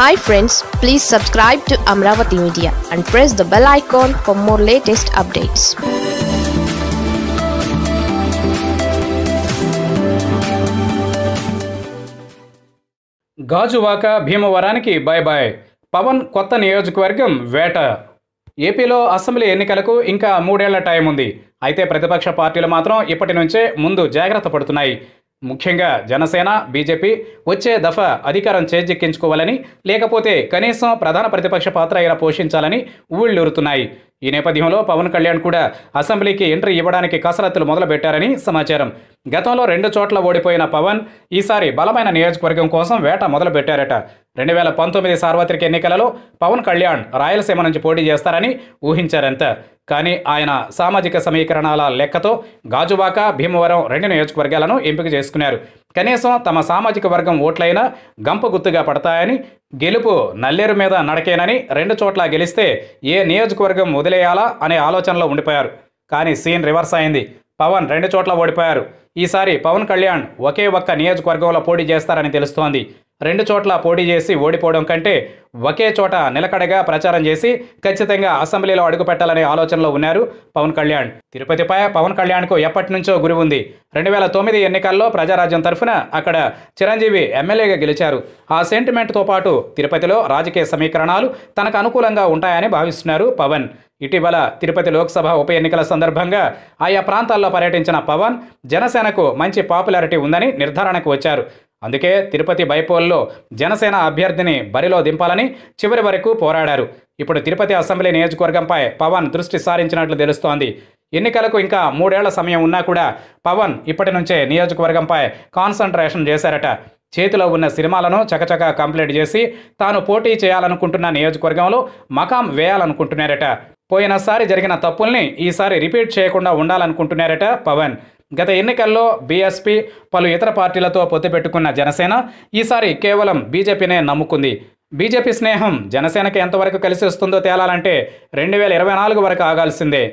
Hi friends, please subscribe to Amravati Media and press the bell icon for more latest updates. Gajuwaka భీమవరానికి bye bye. Pawan కొత్త నియోజకవర్గం వేట. ఏపీలో assembly ఎన్నికలకు ఇంకా మూడేళ్ల టైం ఉంది. అయితే ప్రతిపక్ష పార్టీలు మాత్రం ఇప్పటి నుంచే ముందు జాగ్రత్త పడుతున్నాయి. ముఖ్యంగా జనసేన, బీజేపీ వచ్చే దఫా అధికారం చేజిక్కించుకోవాలని, లేకపోతే కనీసం ప్రధాన ప్రతిపక్ష పాత్ర అయినా పోషించాలని ఊళ్ళూరుతున్నాయి. ఈ నేపథ్యంలో పవన్ కళ్యాణ్ కూడా అసెంబ్లీకి ఎంట్రీ ఇవ్వడానికి కసరత్తులు మొదలుపెట్టారని సమాచారం. గతంలో 2 చోట్ల ఓడిపోయిన పవన్ ఈసారి బలమైన నియోజకవర్గం కోసం వేట మొదలుపెట్టారట. 2019 సార్వత్రిక ఎన్నికలలో పవన్ కళ్యాణ్ రాయలసీమ నుంచి పోటీ చేస్తారని ఊహించారంత. కానీ ఆయన సామాజిక సమీకరణాల లెక్కతో గాజువాక, భీమవరం 2 నియోజకవర్గాలను ఎంపిక చేసుకున్నారు. కనీసం తమ సామాజిక వర్గం ఓట్లైనా గంప గుర్తుగా పడతాయని, గెలుపు నల్లేరు మీద నడకేనని 2 చోట్ల గెలిస్తే ఏ నియోజకవర్గం వదిలేయాలా అనే ఆలోచనలో ఉండిపోయారు. కానీ సీన్ రివర్స్ అయింది. పవన్ 2 చోట్ల ఓడిపోయారు. ఈసారి పవన్ కళ్యాణ్ ఒకే ఒక్క నియోజకవర్గంలో పోటీ చేస్తారని తెలుస్తోంది. 2 చోట్ల పోటీ చేసి ఓడిపోవడం కంటే ఒకే చోట నిలకడగా ప్రచారం చేసి ఖచ్చితంగా అసెంబ్లీలో అడుగుపెట్టాలనే ఆలోచనలో ఉన్నారు పవన్ కళ్యాణ్. తిరుపతిపై పవన్ కళ్యాణ్కు ఎప్పటి నుంచో గురి ఉంది. 2009 ఎన్నికల్లో ప్రజారాజ్యం తరఫున అక్కడ చిరంజీవి ఎమ్మెల్యేగా గెలిచారు. ఆ సెంటిమెంట్తో పాటు తిరుపతిలో రాజకీయ సమీకరణాలు తనకు అనుకూలంగా ఉంటాయని భావిస్తున్నారు పవన్. ఇటీవల తిరుపతి లోక్సభ ఉప ఎన్నికల సందర్భంగా ఆయా ప్రాంతాల్లో పర్యటించిన పవన్ జనసేనకు మంచి పాపులారిటీ ఉందని నిర్ధారణకు వచ్చారు. అందుకే తిరుపతి బైపోల్లో జనసేన అభ్యర్థిని బరిలో దింపాలని చివరి వరకు పోరాడారు. ఇప్పుడు తిరుపతి అసెంబ్లీ నియోజకవర్గంపై పవన్ దృష్టి సారించినట్లు తెలుస్తోంది. ఎన్నికలకు ఇంకా 3 ఏళ్ల సమయం ఉన్నా కూడా పవన్ ఇప్పటి నుంచే నియోజకవర్గంపై కాన్సంట్రేషన్ చేశారట. చేతిలో ఉన్న సినిమాలను చకచకా కంప్లీట్ చేసి తాను పోటీ చేయాలనుకుంటున్న నియోజకవర్గంలో మకాం వేయాలనుకుంటున్నారట. పోయినసారి జరిగిన తప్పుల్ని ఈసారి రిపీట్ చేయకుండా ఉండాలనుకుంటున్నారట పవన్. గత ఎన్నికల్లో బీఎస్పీ, పలు ఇతర పార్టీలతో పొత్తు పెట్టుకున్న జనసేన ఈసారి కేవలం బీజేపీనే నమ్ముకుంది. బీజేపీ స్నేహం జనసేనకి ఎంతవరకు కలిసి వస్తుందో తేలాలంటే 2024 వరకు ఆగాల్సిందే.